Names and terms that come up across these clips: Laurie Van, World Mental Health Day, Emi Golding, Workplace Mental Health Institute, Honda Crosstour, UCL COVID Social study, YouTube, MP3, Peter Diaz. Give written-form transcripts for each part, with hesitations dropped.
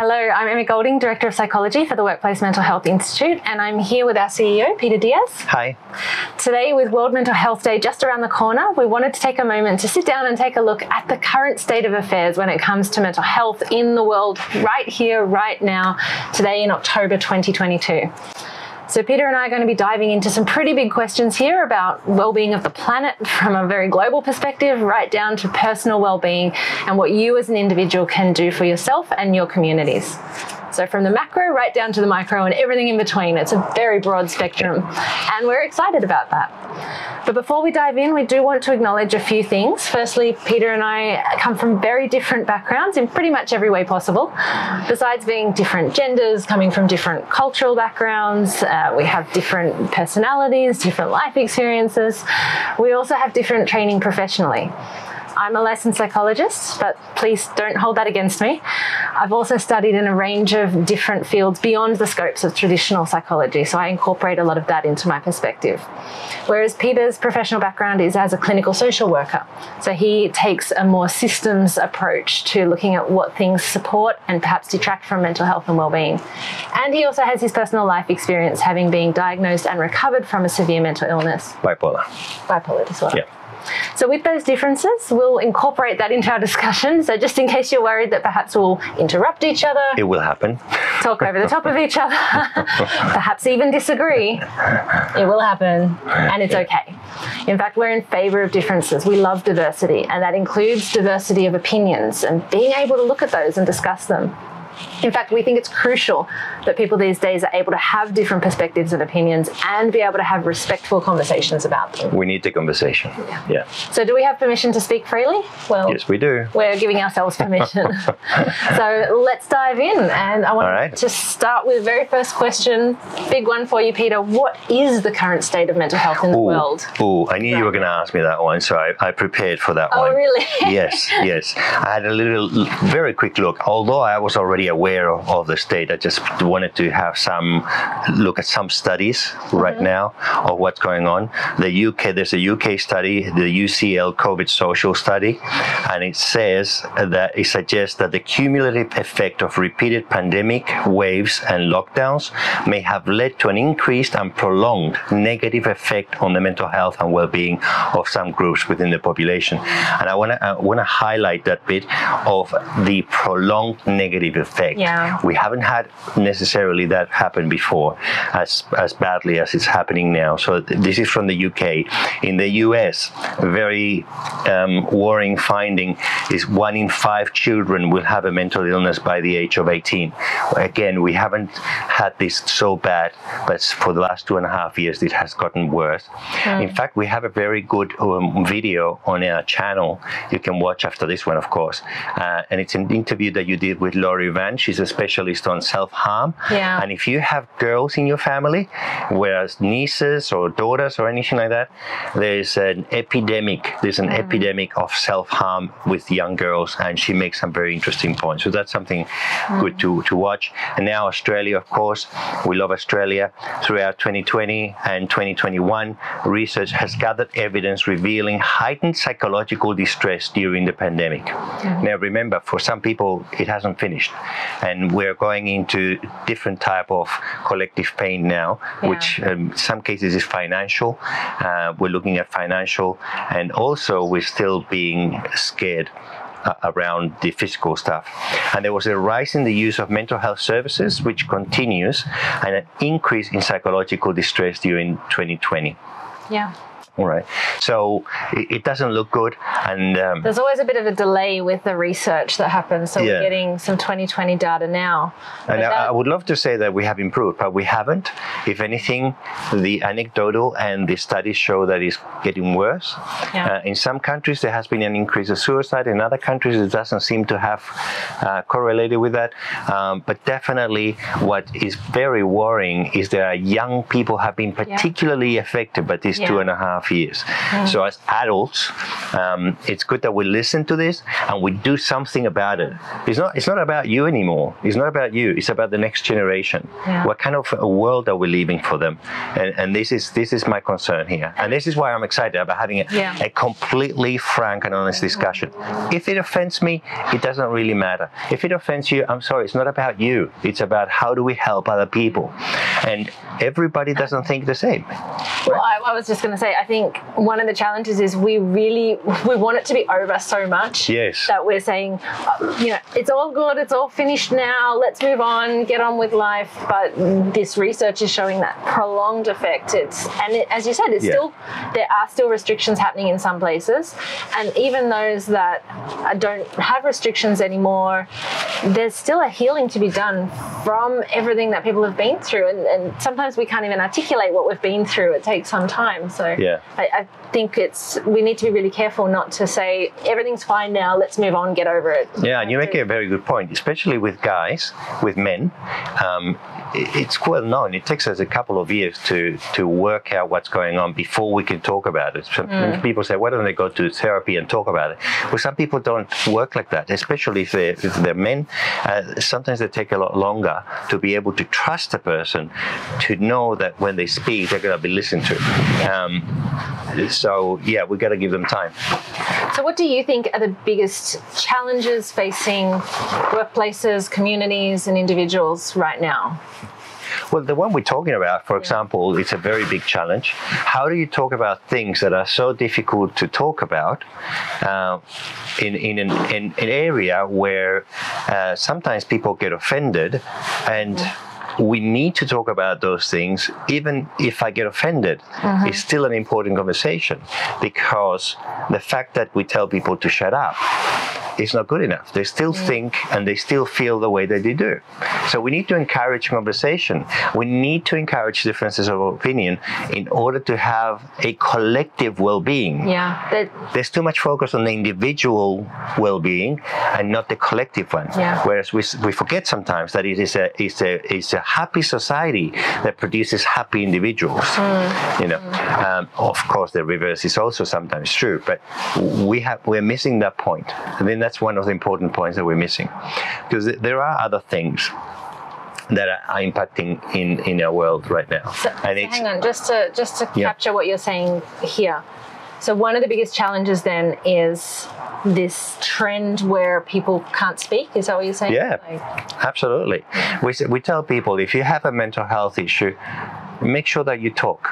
Hello, I'm Emi Golding, Director of Psychology for the Workplace Mental Health Institute, and I'm here with our CEO, Peter Diaz. Hi. Today, with World Mental Health Day just around the corner, we wanted to take a moment to sit down and take a look at the current state of affairs when it comes to mental health in the world right here, right now, today in October 2022. So Peter and I are going to be diving into some pretty big questions here about well-being of the planet from a very global perspective, right down to personal well-being and what you as an individual can do for yourself and your communities. So from the macro right down to the micro and everything in between, it's a very broad spectrum and we're excited about that. But before we dive in, we do want to acknowledge a few things. Firstly, Peter and I come from very different backgrounds in pretty much every way possible. Besides being different genders, coming from different cultural backgrounds, we have different personalities, different life experiences. We also have different training professionally. I'm a licensed psychologist, but please don't hold that against me. I've also studied in a range of different fields beyond the scopes of traditional psychology, so I incorporate a lot of that into my perspective. Whereas Peter's professional background is as a clinical social worker, so he takes a more systems approach to looking at what things support and perhaps detract from mental health and well-being. And he also has his personal life experience, having been diagnosed and recovered from a severe mental illness. Bipolar. Bipolar disorder. Yeah. So with those differences, we'll incorporate that into our discussion. So just in case you're worried that perhaps we'll interrupt each other. It will happen. Talk over the top of each other, perhaps even disagree. It will happen and it's okay. In fact, we're in favor of differences. We love diversity, and that includes diversity of opinions and being able to look at those and discuss them. In fact, we think it's crucial that people these days are able to have different perspectives and opinions and be able to have respectful conversations about them. We need the conversation. Yeah. So do we have permission to speak freely? Well, yes, we do. We're giving ourselves permission. So let's dive in. And I want to start with the very first question. Big one for you, Peter. What is the current state of mental health in the world? Oh, I knew you were going to ask me that one. So I prepared for that one. Oh, really? Yes, yes. I had a very quick look. Although I was already aware of the state, I just wanted to have some look at some studies right now of what's going on. The UK, there's a UK study, the UCL COVID Social study, and it says that it suggests that the cumulative effect of repeated pandemic waves and lockdowns may have led to an increased and prolonged negative effect on the mental health and well-being of some groups within the population. And I want to highlight that bit of the prolonged negative effect. Yeah. We haven't had necessarily that happen before as badly as it's happening now. So this is from the UK. In the US, very worrying finding is 1 in 5 children will have a mental illness by the age of 18. Again, we haven't had this so bad, but for the last 2.5 years, it has gotten worse. In fact, we have a very good video on our channel. You can watch after this one, of course. And it's an interview that you did with Laurie Van. She's a specialist on self-harm. Yeah. And if you have girls in your family, whereas nieces or daughters or anything like that, there's an epidemic. There's an epidemic of self-harm with young girls, and she makes some very interesting points. So that's something good to watch. And now Australia, of course, we love Australia. Throughout 2020 and 2021, research has gathered evidence revealing heightened psychological distress during the pandemic. Now remember, for some people, it hasn't finished. And we're going into different type of collective pain now, which in some cases is financial. We're looking at financial, and also we're still being scared around the physical stuff. And there was a rise in the use of mental health services, which continues, and an increase in psychological distress during 2020. Yeah. All right. So it doesn't look good. And there's always a bit of a delay with the research that happens. So we're getting some 2020 data now. And I would love to say that we have improved, but we haven't. If anything, the anecdotal and the studies show that it's getting worse. Yeah. In some countries, there has been an increase of suicide. In other countries, it doesn't seem to have correlated with that. But definitely what is very worrying is that young people have been particularly affected by these 2.5 5 years. Oh. So as adults, it's good that we listen to this and we do something about it. It's not about you anymore. It's not about you. It's about the next generation. Yeah. What kind of a world are we leaving for them? And this is my concern here. And this is why I'm excited about having a completely frank and honest discussion. If it offends me, it doesn't really matter. If it offends you, I'm sorry, it's not about you. It's about how do we help other people? And everybody doesn't think the same. Well, I was just going to say, I think one of the challenges is we want it to be over so much that we're saying, you know, it's all good, it's all finished now, let's move on, get on with life. But this research is showing that prolonged effect. As you said, it's still, there are still restrictions happening in some places. And even those that don't have restrictions anymore, there's still a healing to be done from everything that people have been through. And sometimes we can't even articulate what we've been through. It takes some time. So I think we need to be really careful not to say everything's fine now, let's move on, get over it. Yeah, and you make a very good point, especially with guys, with men. It's well known. It takes us a couple of years to work out what's going on before we can talk about it. Some people say, why don't they go to therapy and talk about it? Well, some people don't work like that, especially if they're men. Sometimes they take a lot longer to be able to trust a person, to know that when they speak, they're going to be listened to. So we've got to give them time. So what do you think are the biggest challenges facing workplaces, communities and individuals right now? Well, the one we're talking about, for example, it's a very big challenge. How do you talk about things that are so difficult to talk about in an area where sometimes people get offended? And we need to talk about those things. Even if I get offended, it's still an important conversation, because the fact that we tell people to shut up, it's not good enough. They still think and they still feel the way that they do. So we need to encourage conversation. We need to encourage differences of opinion in order to have a collective well-being. Yeah. There's too much focus on the individual well-being and not the collective one. Yeah. Whereas we forget sometimes that it is a happy society that produces happy individuals. Mm. You know, of course the reverse is also sometimes true, but we're missing that point. I mean, that's one of the important points that we're missing, because there are other things that are impacting in our world right now. So hang on, just to capture what you're saying here. So one of the biggest challenges then is this trend where people can't speak. Is that what you're saying? Yeah, absolutely. We tell people, if you have a mental health issue, make sure that you talk,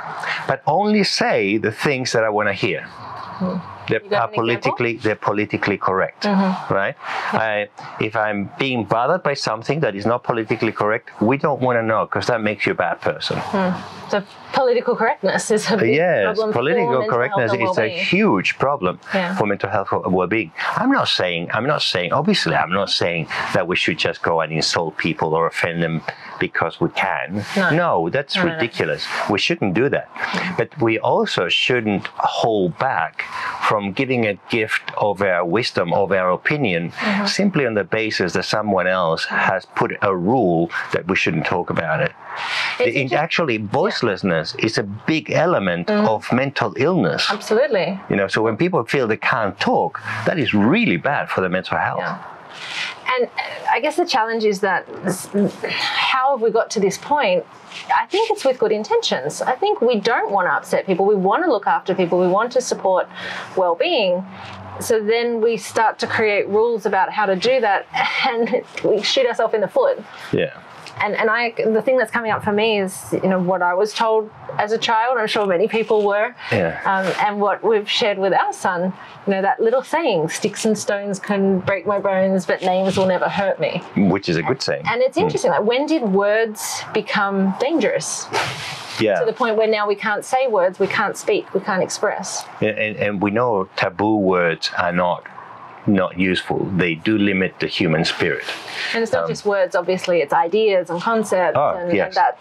but only say the things that I want to hear. Mm. They're politically correct, right? If I'm being bothered by something that is not politically correct, we don't want to know, because that makes you a bad person. Mm. So political correctness is a big problem. Political correctness is a huge problem for mental health well-being. I'm not saying. Obviously, I'm not saying that we should just go and insult people or offend them because we can. No, that's ridiculous. No. We shouldn't do that. But we also shouldn't hold back from giving a gift of our wisdom, of our opinion, simply on the basis that someone else has put a rule that we shouldn't talk about it. Actually, voicelessness is a big element of mental illness. Absolutely. You know, so when people feel they can't talk, that is really bad for their mental health. Yeah. And I guess the challenge is that how have we got to this point? I think it's with good intentions. I think we don't want to upset people. We want to look after people. We want to support well-being. So then we start to create rules about how to do that, and we shoot ourselves in the foot. Yeah. And the thing that's coming up for me is, you know, what I was told as a child, I'm sure many people were, and what we've shared with our son, you know, that little saying, sticks and stones can break my bones, but names will never hurt me. Which is a good saying. And it's interesting, like, when did words become dangerous? Yeah. To the point where now we can't say words, we can't speak, we can't express. And we know taboo words are not useful. They do limit the human spirit. And it's not just words, obviously, it's ideas and concepts, and that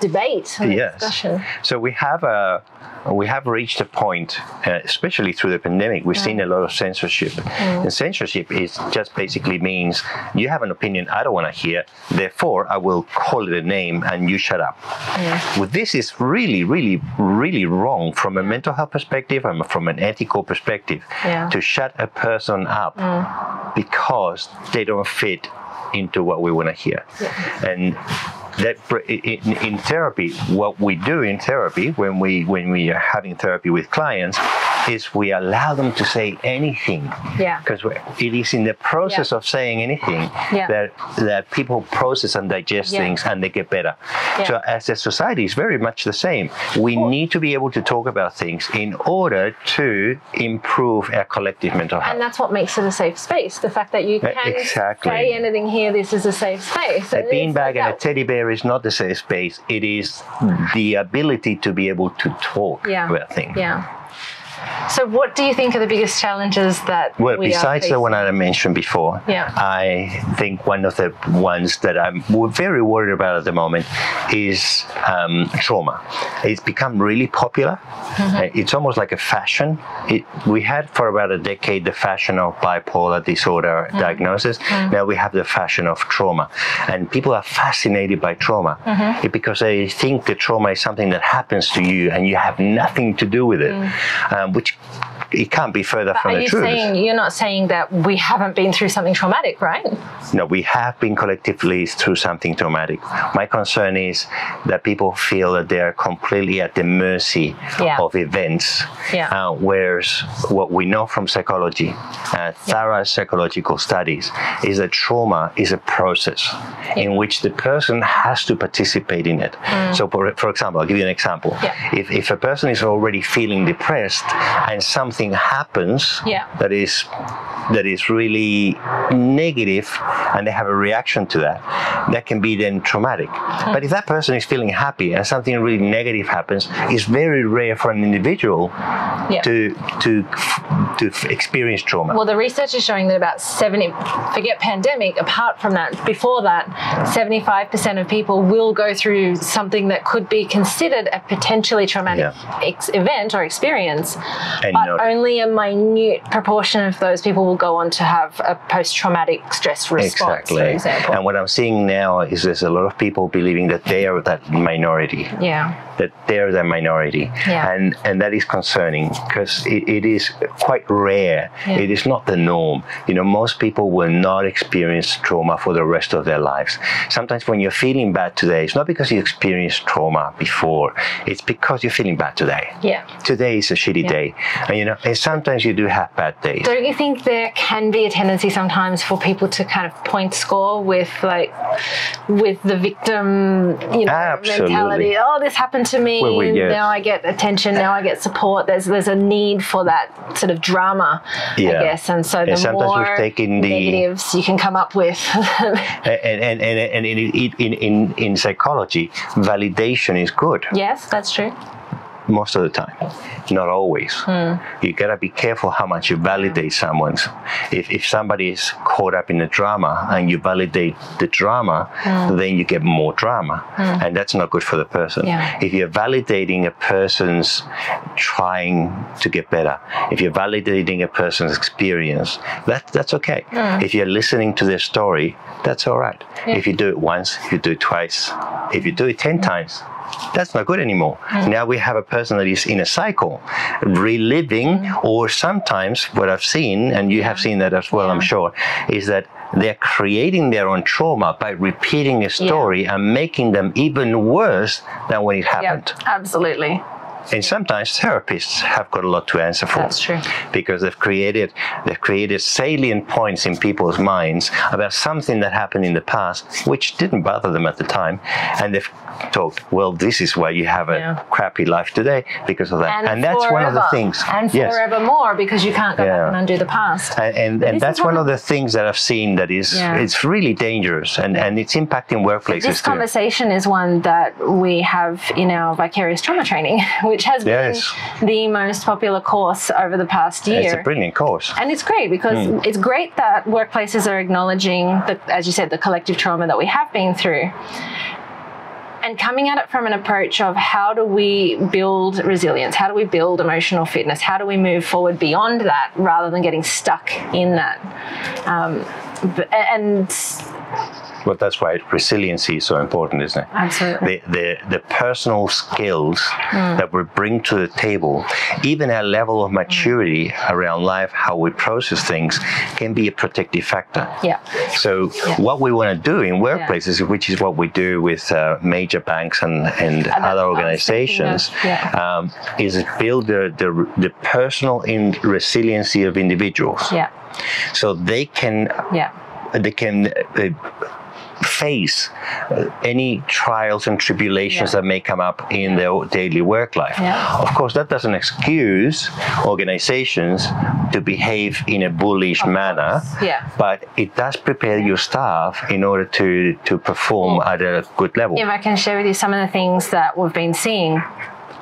debate and discussion. So we have reached a point, especially through the pandemic, we've seen a lot of censorship. And censorship is just basically means you have an opinion I don't want to hear, therefore I will call it a name and you shut up. Well, this is really, really, really wrong from a mental health perspective and from an ethical perspective, to shut a person up because they don't fit into what we want to hear. And that in therapy, what we do in therapy when we are having therapy with clients is we allow them to say anything, because it is in the process of saying anything that people process and digest things and they get better. So as a society, it's very much the same. We need to be able to talk about things in order to improve our collective mental health. And that's what makes it a safe space, the fact that you can say anything here, this is a safe space. A beanbag and a teddy bear is not the safe space, it is the ability to be able to talk about things. So what do you think are the biggest challenges that we besides the one I mentioned before, I think one of the ones that I'm very worried about at the moment is trauma. It's become really popular. It's almost like a fashion. We had for about a decade the fashion of bipolar disorder diagnosis. Now we have the fashion of trauma. And people are fascinated by trauma because they think that trauma is something that happens to you and you have nothing to do with it. Which it can't be further from the truth. You're not saying that we haven't been through something traumatic, right? No, we have been collectively through something traumatic. My concern is that people feel that they are completely at the mercy of events, whereas what we know from psychology, thorough psychological studies, is that trauma is a process in which the person has to participate in it. So for example, I'll give you an example. If a person is already feeling depressed and something happens that is really negative and they have a reaction to that, that can be then traumatic. But if that person is feeling happy and something really negative happens, it's very rare for an individual to experience trauma. Well, the research is showing that about 70, forget pandemic, apart from that, before that, 75% of people will go through something that could be considered a potentially traumatic event or experience, but only a minute proportion of those people will go on to have a post-traumatic stress response. Exactly. And what I'm seeing now is there's a lot of people believing that they are that minority. That they're the minority. And that is concerning because it is quite rare. It is not the norm. You know, most people will not experience trauma for the rest of their lives. Sometimes when you're feeling bad today, it's not because you experienced trauma before, it's because you're feeling bad today. Today is a shitty day. And you know, and sometimes you do have bad days. Don't you think there can be a tendency sometimes for people to kind of point score with the victim, you know, mentality? Oh, this happened to me, now I get attention, now I get support. There's a need for that sort of drama, I guess, and so the more negatives you can come up with. And in psychology, validation is good. Yes, that's true. Most of the time, not always. You gotta be careful how much you validate someone's. If somebody is caught up in the drama and you validate the drama, then you get more drama, and that's not good for the person. If you're validating a person's trying to get better, if you're validating a person's experience, that's okay. If you're listening to their story, that's all right. If you do it once, if you do it twice, if you do it 10 times, that's not good anymore. Now we have a person that is in a cycle, reliving, or sometimes what I've seen, and you have seen that as well, I'm sure, is that they're creating their own trauma by repeating a story and making them even worse than when it happened. Absolutely. And sometimes therapists have got a lot to answer for. That's true. Because they've created salient points in people's minds about something that happened in the past, which didn't bother them at the time. And they've talked, well, this is why you have a crappy life today because of that. And that's forever. One of the things. And forevermore, because you can't go back and undo the past. And that's one of the things that I've seen that is it's really dangerous and it's impacting workplaces. This conversation is one that we have in our vicarious trauma training. Which has been the most popular course over the past year. It's a brilliant course. And it's great because it's great that workplaces are acknowledging, as you said, the collective trauma that we have been through. and coming at it from an approach of how do we build resilience? How do we build emotional fitness? How do we move forward beyond that rather than getting stuck in that? Well, that's why resiliency is so important, isn't it? Absolutely. The personal skills that we bring to the table, even a level of maturity around life, how we process things, can be a protective factor. Yeah. So what we want to do in workplaces, which is what we do with major banks and other organizations, is build the personal resiliency of individuals. Yeah. So they can. Yeah. They can face any trials and tribulations that may come up in their daily work life. Yeah. Of course, that doesn't excuse organizations to behave in a bullish manner, but it does prepare your staff in order to perform at a good level. If I can share with you some of the things that we've been seeing.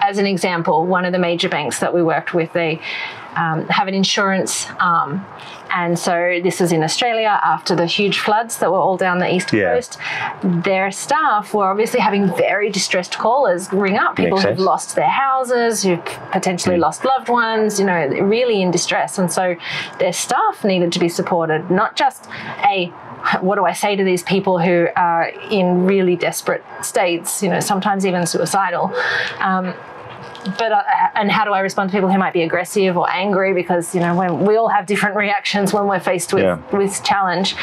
As an example, one of the major banks that we worked with, they have an insurance arm. And so this was in Australia after the huge floods that were all down the east coast. Their staff were obviously having very distressed callers ring up, people who've lost their houses, who've potentially lost loved ones, you know, really in distress. And so their staff needed to be supported, not just a what do I say to these people who are in really desperate states, you know, sometimes even suicidal. And how do I respond to people who might be aggressive or angry? Because, you know, when we all have different reactions when we're faced with challenge.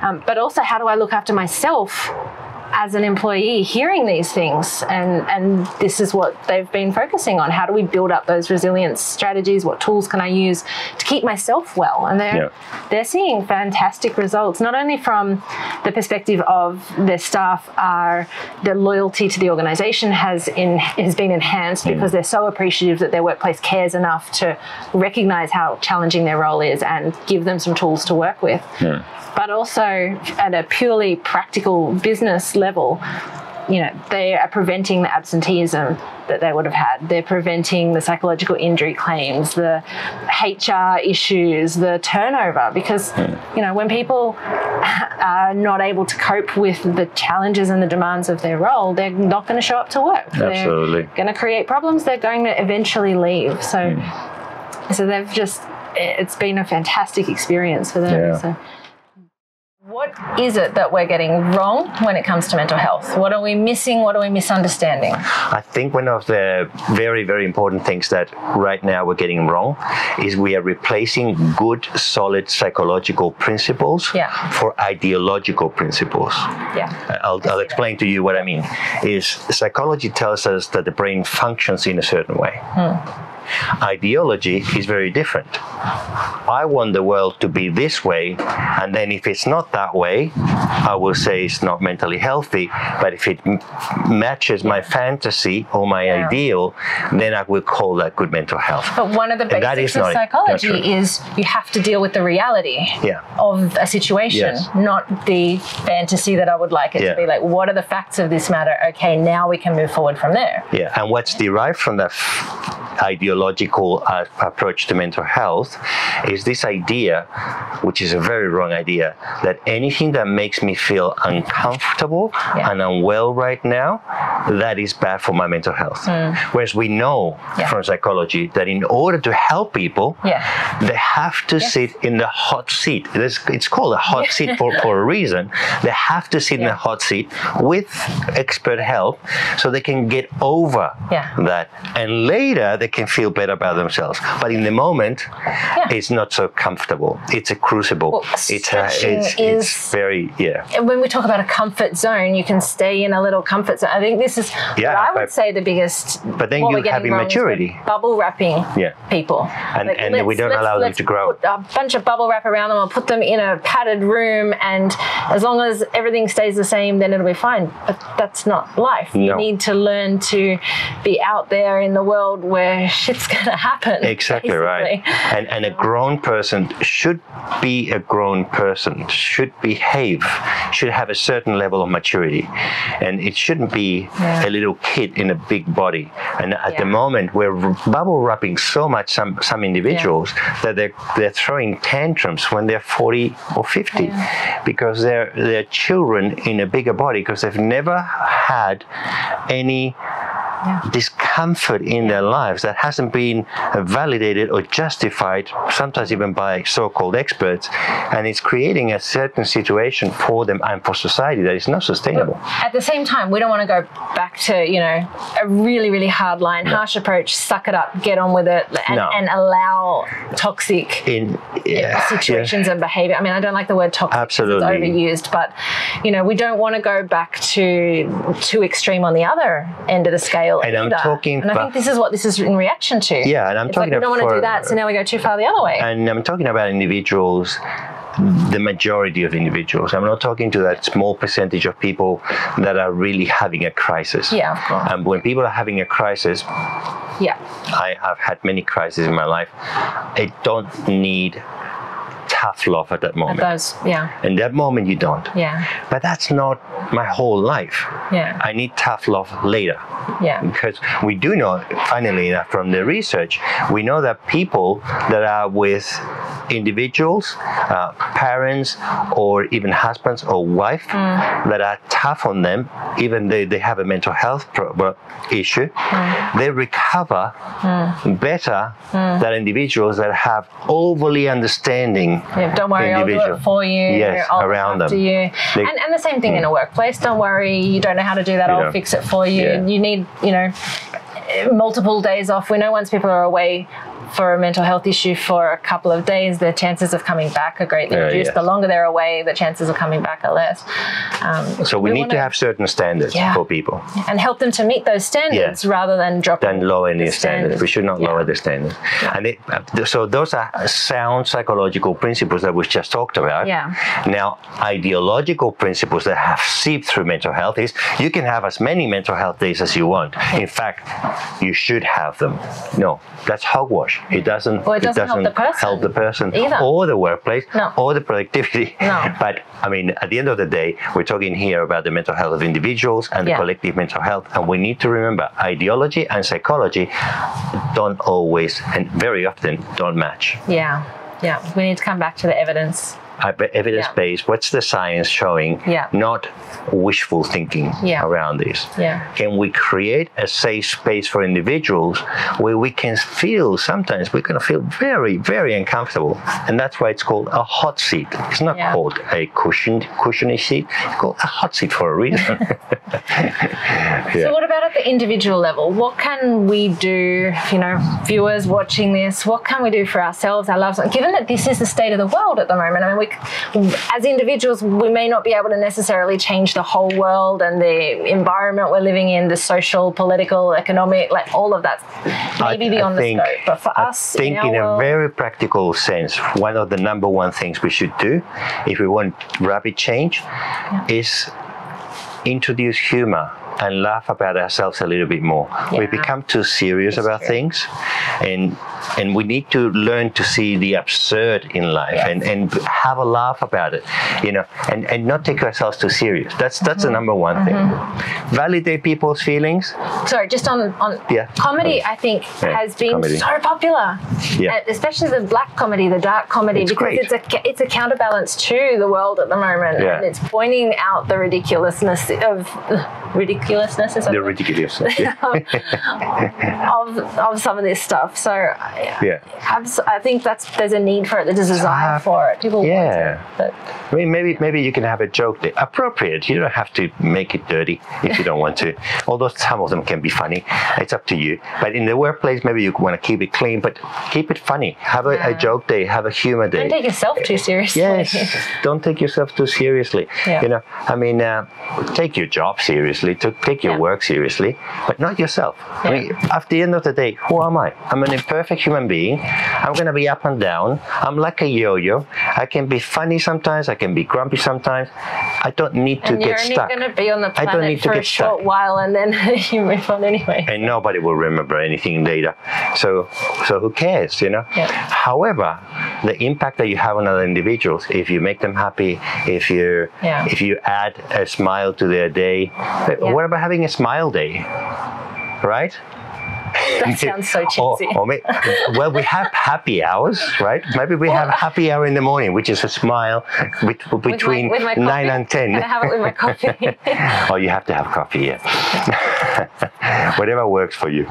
But also, how do I look after myself as an employee hearing these things? And this is what they've been focusing on. How do we build up those resilience strategies? What tools can I use to keep myself well? And they're seeing fantastic results, not only from the perspective of their staff, their loyalty to the organization has been enhanced because they're so appreciative that their workplace cares enough to recognize how challenging their role is and give them some tools to work with. Yeah. But also at a purely practical business level, you know, they are preventing the absenteeism that they would have had. They're preventing the psychological injury claims, the HR issues, the turnover, because, you know, when people are not able to cope with the challenges and the demands of their role, they're not going to show up to work. Absolutely. They're going to create problems. They're going to eventually leave. So, so they've just, it's been a fantastic experience for them. Yeah. So. What is it that we're getting wrong when it comes to mental health? What are we missing? What are we misunderstanding? I think one of the very, very important things that right now we're getting wrong is we are replacing good, solid psychological principles for ideological principles. Yeah. I'll explain to you what I mean. Is psychology tells us that the brain functions in a certain way. Ideology is very different. I want the world to be this way, and then if it's not that way, I will say it's not mentally healthy, but if it matches my fantasy or my ideal, then I will call that good mental health. But one of the basics of psychology is you have to deal with the reality of a situation, not the fantasy that I would like it to be. Like, what are the facts of this matter? Okay, now we can move forward from there. Yeah, and what's derived from that ideological approach to mental health is this idea, which is a very wrong idea, that anything that makes me feel uncomfortable and unwell right now, that is bad for my mental health. Whereas we know from psychology that in order to help people, they have to sit in the hot seat. It's called a hot seat for a reason. They have to sit in the hot seat with expert help so they can get over that. And later, they can feel better about themselves. But in the moment, it's not so comfortable. It's a crucible. Well, it's very, when we talk about a comfort zone, you can stay in a little comfort zone. I think this is what I would say the biggest. But then you have immaturity. Bubble wrapping people. And we don't allow them to grow. Put a bunch of bubble wrap around them or put them in a padded room, and as long as everything stays the same, then it'll be fine. But that's not life. No. You need to learn to be out there in the world where shit's gonna happen. Exactly basically. Right. And a grown person should behave should have a certain level of maturity, and it shouldn't be a little kid in a big body. And at the moment, we're bubble wrapping so much some individuals that they're throwing tantrums when they're 40 or 50 because they're children in a bigger body, because they've never had any discomfort in their lives that hasn't been validated or justified, sometimes even by so-called experts, and it's creating a certain situation for them and for society that is not sustainable. But at the same time, we don't want to go back to, you know, a really, really hard line, harsh approach, suck it up, get on with it, and allow toxic situations and behaviour. I mean, I don't like the word toxic, absolutely, it's overused, but, you know, we don't want to go back to too extreme on the other end of the scale. And I'm talking, and I think this is what this is in reaction to. Yeah, and I'm talking about, we don't want to do that, so now we go too far the other way. And I'm talking about individuals, the majority of individuals. I'm not talking to that small percentage of people that are really having a crisis. Yeah, of course. And when people are having a crisis, I've had many crises in my life. I don't need tough love at that moment. In that moment you don't. But that's not my whole life. I need tough love later. Because we do know, funnily enough, from the research, we know that people that are with individuals, parents, or even husbands or wife that are tough on them, even though they have a mental health issue, they recover better than individuals that have overly understanding. Don't worry, I'll do it for you. I'll around them. You. And the same thing in a workplace. Don't worry, you don't know how to do that, I'll fix it for you. You need, you know, multiple days off. We know once people are away for a mental health issue for a couple of days, their chances of coming back are greatly reduced. The longer they're away, the chances of coming back are less. So we need to have certain standards for people. And help them to meet those standards rather than dropping them. Than lowering the standards. We should not lower the standards. And so those are sound psychological principles that we've just talked about. Now, ideological principles that have seeped through mental health is you can have as many mental health days as you want. In fact, you should have them. No, that's hogwash. It doesn't help the person either. Or the workplace or the productivity. But I mean, at the end of the day, we're talking here about the mental health of individuals and the collective mental health. And we need to remember ideology and psychology don't always and very often don't match. We need to come back to the evidence. Evidence-based, what's the science showing, not wishful thinking around this. Can we create a safe space for individuals where we can feel, sometimes we're going to feel very, very uncomfortable, and that's why it's called a hot seat. It's not called a cushiony seat, it's called a hot seat for a reason. So what about at the individual level? What can we do, you know, viewers watching this, what can we do for ourselves, our loved ones, given that this is the state of the world at the moment? I mean, as individuals, we may not be able to necessarily change the whole world and the environment we're living in, the social, political, economic, like all of that, maybe beyond the scope. But for us, I think in a very practical sense, one of the number one things we should do if we want rapid change is introduce humour and laugh about ourselves a little bit more. We become too serious about things, and we need to learn to see the absurd in life and have a laugh about it, you know, and not take ourselves too serious. That's the number one thing. Validate people's feelings. Sorry, just on comedy, I think has been so popular, especially the black comedy, the dark comedy, because it's a counterbalance to the world at the moment, and it's pointing out the ridiculousness of of some of this stuff. So I think there's a need for it. There's a desire for it. People want it. I mean, maybe you can have a joke there. Appropriate. You don't have to make it dirty if you don't want to. Although some of them can be funny. It's up to you. But in the workplace, maybe you want to keep it clean, but keep it funny. Have a joke day. Have a humor day. Don't take yourself too seriously. Don't take yourself too seriously. You know, I mean, take your job seriously. take your work seriously, but not yourself. I mean, at the end of the day, who am I? I'm an imperfect human being. I'm going to be up and down. I'm like a yo-yo. I can be funny sometimes. I can be grumpy sometimes. I don't need to get stuck. You're only going to be on the planet for a short while, and then you move on anyway. And nobody will remember anything later. So who cares, you know? Yeah. However, the impact that you have on other individuals, if you make them happy, if you add a smile to their day, what about having a smile day, right? That sounds so cheesy. Well, we have happy hours, right? Maybe we have happy hour in the morning, which is a smile between with my 9 and 10. Can I have it with my coffee? Oh, you have to have coffee, yeah. Whatever works for you.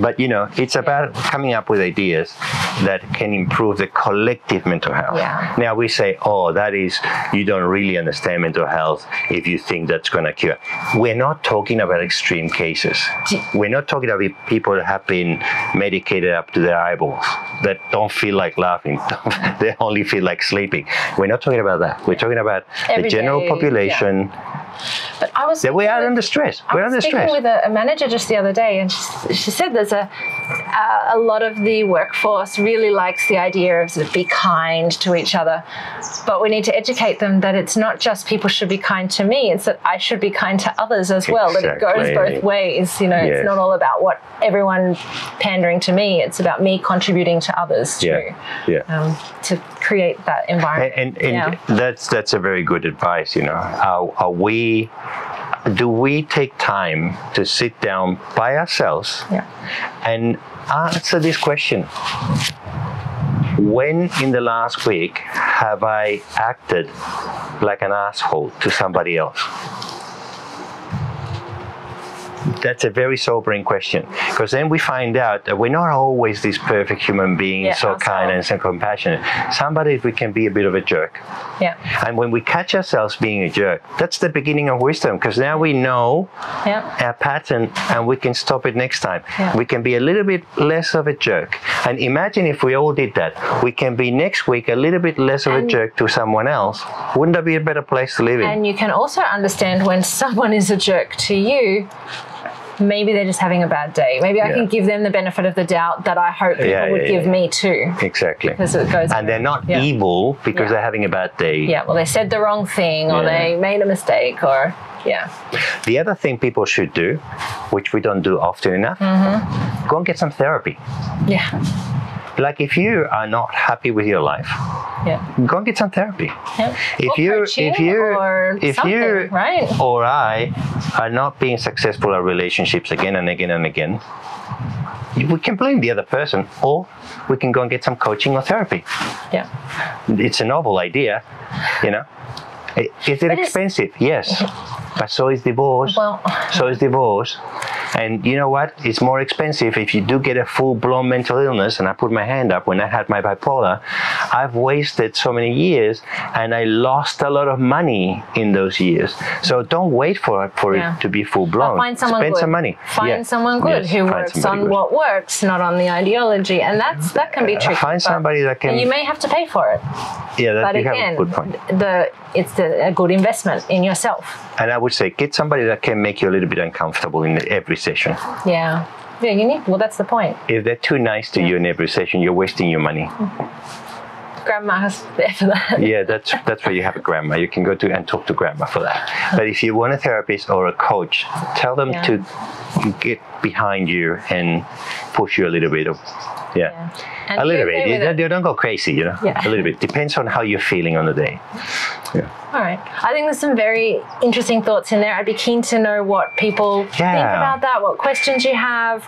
But, you know, it's about coming up with ideas that can improve the collective mental health. Yeah. Now, we say, oh, that is, you don't really understand mental health if you think that's going to cure. We're not talking about extreme cases. We're not talking about people that have been medicated up to their eyeballs, that don't feel like laughing. They only feel like sleeping. We're not talking about that. We're talking about the general population. Yeah. But I was speaking with a manager just the other day, and she said there's a lot of the workforce really likes the idea of sort of be kind to each other, but we need to educate them that it's not just people should be kind to me, it's that I should be kind to others as well. That it goes both ways, you know. Yes. It's not all about what everyone pandering to me, it's about me contributing to others to create that environment. And that's a very good advice, you know. Do we take time to sit down by ourselves and answer this question? When in the last week have I acted like an asshole to somebody else? That's a very sobering question, because then we find out that we're not always these perfect human beings, so kind and so compassionate. Somebody we can be a bit of a jerk. Yeah. And when we catch ourselves being a jerk, that's the beginning of wisdom, because now we know our pattern and we can stop it next time. Yeah. We can be a little bit less of a jerk. And imagine if we all did that. We can be next week a little bit less of a jerk to someone else. Wouldn't that be a better place to live in? And you can also understand when someone is a jerk to you. Maybe they're just having a bad day. Maybe I can give them the benefit of the doubt that I hope people would give me too. Exactly. Because it goes and they're not evil because they're having a bad day. Yeah, well, they said the wrong thing or they made a mistake or, The other thing people should do, which we don't do often enough, go and get some therapy. Yeah. Like if you are not happy with your life, go and get some therapy. Yeah. If you or I are not being successful at relationships again and again and again, we can blame the other person, or we can go and get some coaching or therapy. Yeah, it's a novel idea, you know. Is it expensive? Yes, but so is divorce. Well, so is divorce. And you know what? It's more expensive if you do get a full-blown mental illness. And I put my hand up when I had my bipolar. I've wasted so many years, and I lost a lot of money in those years. So don't wait for it to be full-blown. Find someone good. Spend some money. Find someone good who works on what works, not on the ideology. And that can be tricky. Find somebody that can. And you may have to pay for it. Yeah, that you have a good point. It's a good investment in yourself. And I would say get somebody that can make you a little bit uncomfortable in every session. Yeah. Yeah, you need, well, that's the point. If they're too nice to you in every session, you're wasting your money. Grandma's there for that. Yeah, that's where you have a grandma. You can go to and talk to grandma for that. But if you want a therapist or a coach, tell them to get behind you and push you a little bit of a little bit. You don't go crazy, you know. Yeah. A little bit. Depends on how you're feeling on the day. Yeah. All right. I think there's some very interesting thoughts in there. I'd be keen to know what people think about that, what questions you have.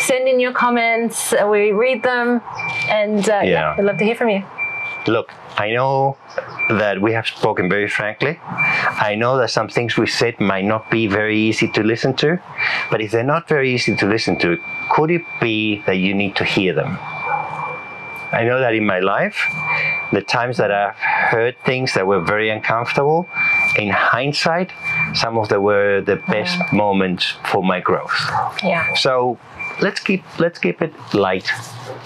Send in your comments. We read them. And we'd love to hear from you. Look, I know that we have spoken very frankly. I know that some things we said might not be very easy to listen to, but if they're not very easy to listen to, could it be that you need to hear them? I know that in my life, the times that I've heard things that were very uncomfortable, in hindsight, some of them were the best moments for my growth. Yeah. So let's keep it light.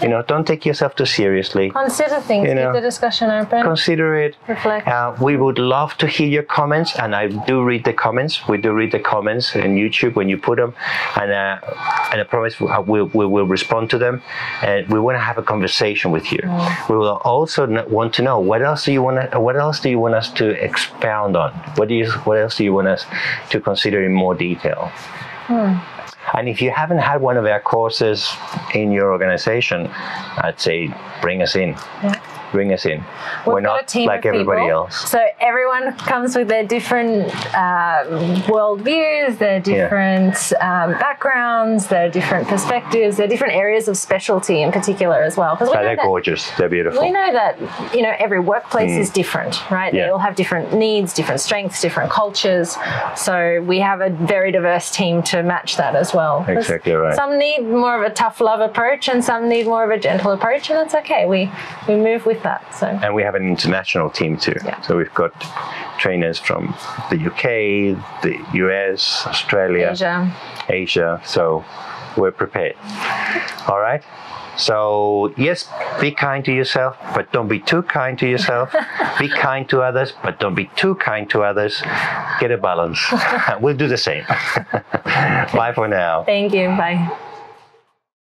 You know, don't take yourself too seriously. Consider things, you know, keep the discussion open. Consider it. Reflect. We would love to hear your comments, and I do read the comments. We do read the comments on YouTube when you put them, and I promise we will respond to them, and we want to have a conversation with you. Mm. We will also want to know what else do you want us to expound on? What else do you want us to consider in more detail? Mm. And if you haven't had one of our courses in your organization, I'd say bring us in. Yeah. Bring us in. We're not like everybody else. So everyone comes with their different worldviews, their different backgrounds, their different perspectives, their different areas of specialty in particular as well. Because they're gorgeous. They're beautiful. We know that, you know, every workplace is different, right? Yeah. They all have different needs, different strengths, different cultures. So we have a very diverse team to match that as well. Exactly right. Some need more of a tough love approach, and some need more of a gentle approach, and that's okay. We move with that. So. And we have an international team too. Yeah. So we've got trainers from the UK, the US, Australia, Asia. So we're prepared. All right. So yes, be kind to yourself, but don't be too kind to yourself. Be kind to others, but don't be too kind to others. Get a balance. We'll do the same. Bye for now. Thank you. Bye.